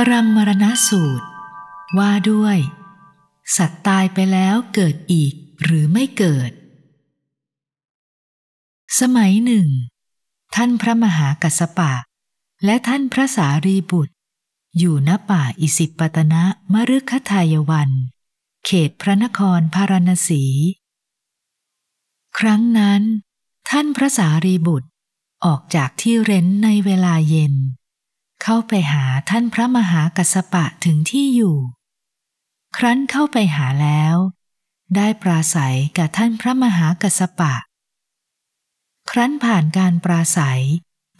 ปรังมรณสูตรว่าด้วยสัตว์ตายไปแล้วเกิดอีกหรือไม่เกิดสมัยหนึ่งท่านพระมหากัสสปะและท่านพระสารีบุตรอยู่ณป่าอิสิปตนะมฤคทายวันเขตพระนครพาราณสีครั้งนั้นท่านพระสารีบุตรออกจากที่เร้นในเวลาเย็นเข้าไปหาท่านพระมหากัสสปะถึงที่อยู่ครั้นเข้าไปหาแล้วได้ปราศัยกับท่านพระมหากัสสปะครั้นผ่านการปราศัย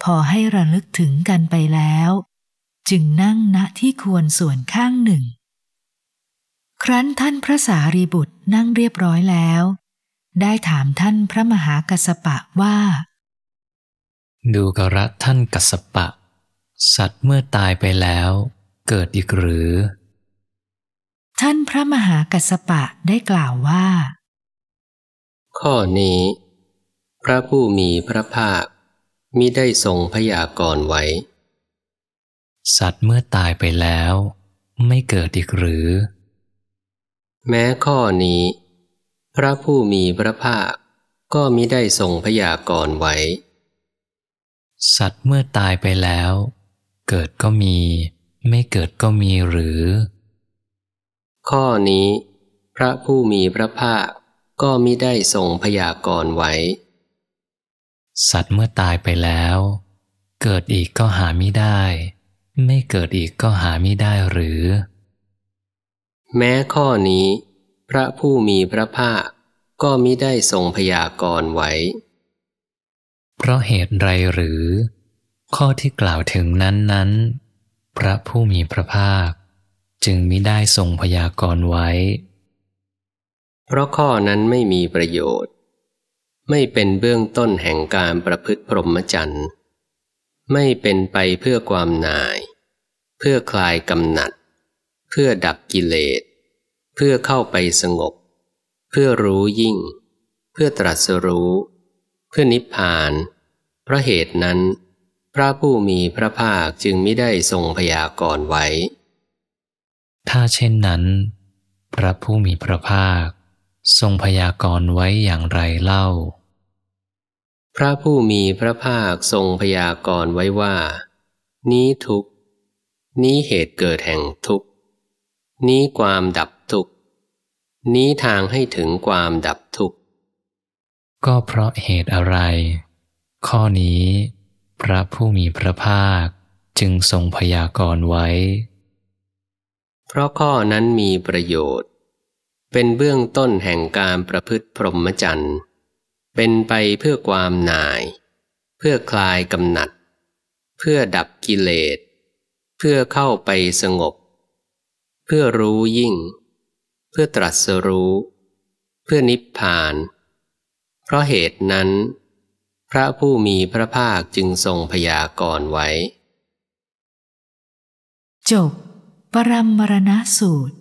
พอให้ระลึกถึงกันไปแล้วจึงนั่งณที่ควรส่วนข้างหนึ่งครั้นท่านพระสารีบุตรนั่งเรียบร้อยแล้วได้ถามท่านพระมหากัสสปะว่าดูกระท่านกัสสปะสัตว์เมื่อตายไปแล้วเกิดอีกหรือท่านพระมหากัสสปะได้กล่าวว่าข้อนี้พระผู้มีพระภาคมิได้ทรงพยากรณ์ไว้สัตว์เมื่อตายไปแล้วไม่เกิดอีกหรือแม้ข้อนี้พระผู้มีพระภาคก็มิได้ทรงพยากรณ์ไว้สัตว์เมื่อตายไปแล้วเกิดก็มีไม่เกิดก็มีหรือข้อนี้พระผู้มีพระภาคก็มิได้ทรงพยากรณ์ไว้สัตว์เมื่อตายไปแล้วเกิดอีกก็หาไม่ได้ไม่เกิดอีกก็หาไม่ได้หรือแม้ข้อนี้พระผู้มีพระภาคก็มิได้ทรงพยากรณ์ไว้เพราะเหตุไรหรือข้อที่กล่าวถึงนั้นพระผู้มีพระภาคจึงมิได้ทรงพยากรณ์ไว้เพราะข้อนั้นไม่มีประโยชน์ไม่เป็นเบื้องต้นแห่งการประพฤติพรหมจรรย์ไม่เป็นไปเพื่อความหน่ายเพื่อคลายกำหนัดเพื่อดับกิเลสเพื่อเข้าไปสงบเพื่อรู้ยิ่งเพื่อตรัสรู้เพื่อนิพพานเพราะเหตุนั้นพระผู้มีพระภาคจึงมิได้ทรงพยากรณ์ไว้ถ้าเช่นนั้นพระผู้มีพระภาคทรงพยากรณ์ไว้อย่างไรเล่าพระผู้มีพระภาคทรงพยากรณ์ไว้ว่านี้ทุกข์นี้เหตุเกิดแห่งทุกข์นี้ความดับทุกข์นี้ทางให้ถึงความดับทุกข์ก็เพราะเหตุอะไรข้อนี้พระผู้มีพระภาคจึงทรงพยากรณ์ไว้เพราะข้อนั้นมีประโยชน์เป็นเบื้องต้นแห่งการประพฤติพรหมจรรย์เป็นไปเพื่อความหน่ายเพื่อคลายกำหนัดเพื่อดับกิเลสเพื่อเข้าไปสงบเพื่อรู้ยิ่งเพื่อตรัสรู้เพื่อนิพพานเพราะเหตุนั้นพระผู้มีพระภาคจึงทรงพยากรณ์ไว้จบปรังมรณสูตร